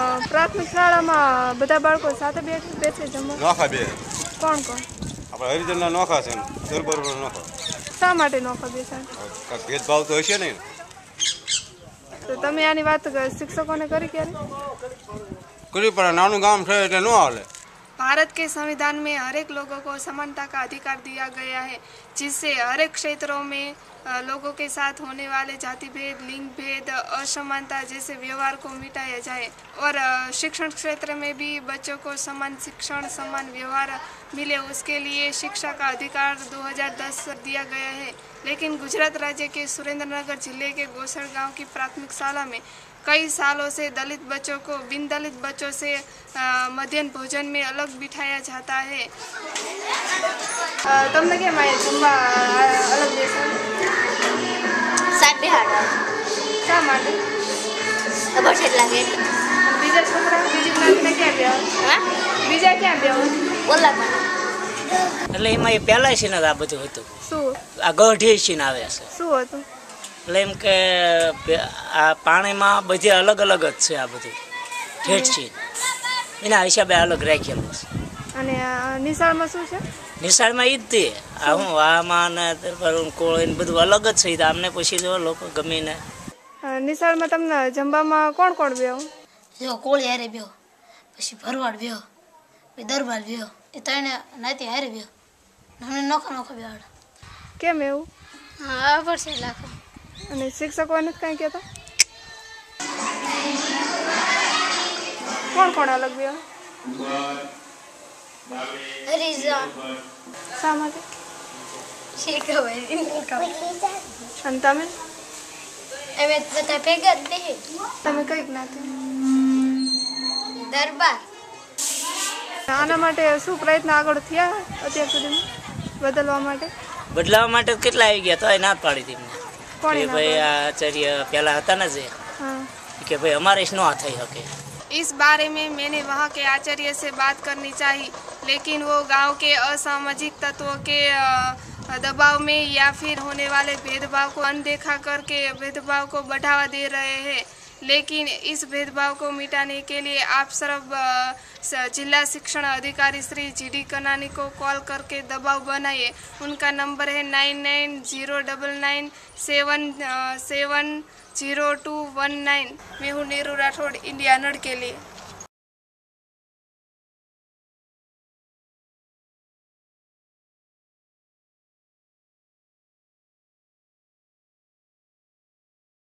प्राथमिक शाला में बधा बाळको साथे बैठे जमवा नोखा बे कौन कौन આપણે હરિજન ના નોખા છે દરબાર પર નોખા શા માટે નોખા બેસા કા ભેદભાવ તો હશે ને તો તમે આની વાત શિક્ષકોને કરી ક્યારે કરી પણ નાનું ગામ છે એટલે નો હાલે भारत के संविधान में हर एक लोगों को समानता का अधिकार दिया गया है जिससे हर एक क्षेत्रों में लोगों के साथ होने वाले जाति भेद लिंग भेद असमानता जैसे व्यवहार को मिटाया जाए और शिक्षण क्षेत्र में भी बच्चों को समान शिक्षण समान व्यवहार मिले उसके लिए शिक्षा का अधिकार 2010 दिया गया है। लेकिन गुजरात राज्य के सुरेंद्रनगर जिले के गौसण गाँव की प्राथमिक शाला में कई सालों से दलित बच्चों को बिन दलित बच्चों से मध्यान्ह भोजन में अलग बिठाया जाता है। तुमने क्या माया जुम्बा अलग जैसा साथ बिहार क्या मालूम तो बहुत अच्छा लगे बीजा छोकरा बीजी नाचने क्या बिया हाँ बीजा क्या बिया बोला था अरे माया पहला ही ना दाबते होते सो आगोटे ही ना वैसे सो होते लेम के आ पानी में बजे अलग अलग अच्छे आ बधु ठेठ छे इना हिसाबे अलग राखेल छे અને નિસાળ માં શું છે નિસાળ માં ઈ તે આ હું વામાન પરમ કોળન બધું અલગ જ છે આમને પછી જો લોકો ગમે ને નિસાળ માં તમને જંબા માં કોણ કોણ બેહો જો કોળી હારે બેહો પછી ભરવાડ બેહો પછી દરબાર બેહો એ તને નાતી હારે બેહો મને નોખો નોખો બેહાડ કેમ એવું હા આ વર્ષે લાખો અને શિક્ષકોને કાઈ કહેતા કોણ કોણ અલગ બેહો હરીજન સામાજિક શીખવાય ઇન્કમ સંતામે એમે બધા ભેગા જ બેહે તમે કઈ જ્ઞાતિ દરબાર આના માટે શું પ્રયત્ન આગળ થયા અત્યાર સુધીમાં બદલાવા માટે કેટલા આવી ગયા તો એ ના પાડી દીધી कोणी भाई आचार्य पहला था ना जी हां कि भाई हमारे इस ना થઈ શકે इस बारे में मैंने वहां के आचार्य से बात करनी चाहिए लेकिन वो गांव के असामाजिक तत्वों के दबाव में या फिर होने वाले भेदभाव को अनदेखा करके भेदभाव को बढ़ावा दे रहे हैं। लेकिन इस भेदभाव को मिटाने के लिए आप सब जिला शिक्षण अधिकारी श्री जी.डी. कनानी को कॉल करके दबाव बनाइए। उनका नंबर है 990997702119। मैं हूँ नेहरू राठौड़ इंडिया नड़ के लिए।